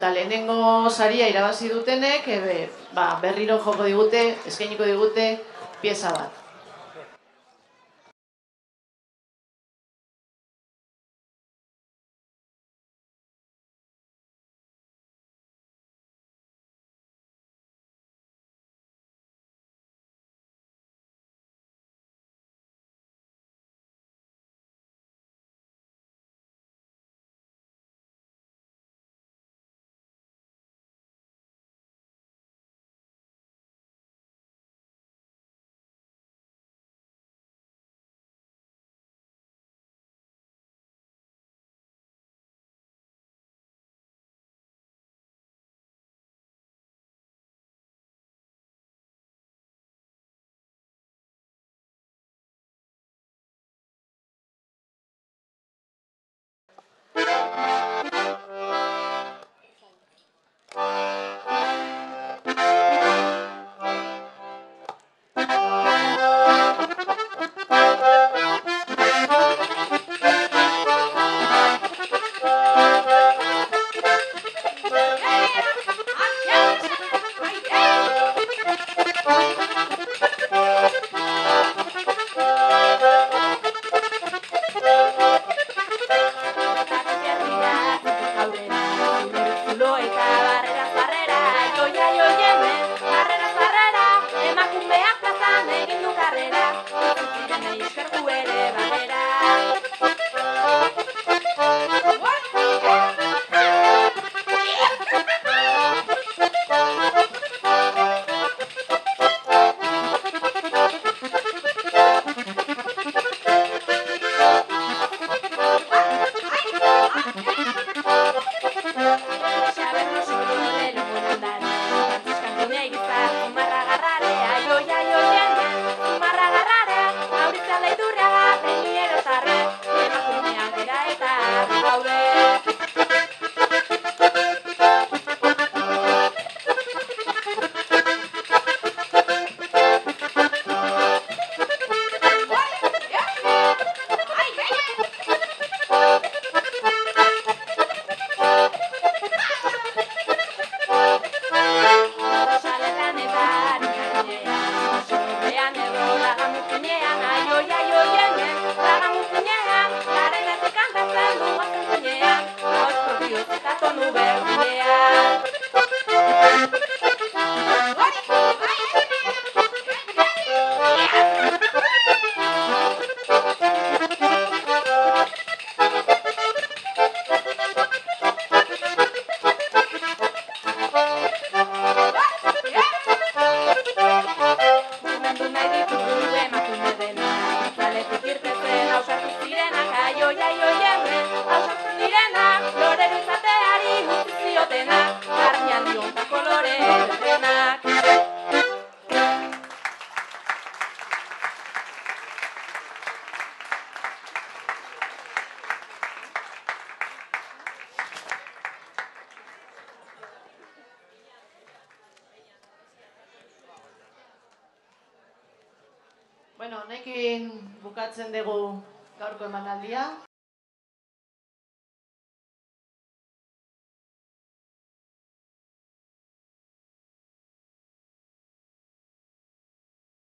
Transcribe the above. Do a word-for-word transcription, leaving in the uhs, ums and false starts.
Eta lehenengo saria irabazi dutenek, ebe, ba, berriro joko digute, eskainiko digute, pieza bat. Bueno, honekin bukatzen dugu gaurko emanaldia.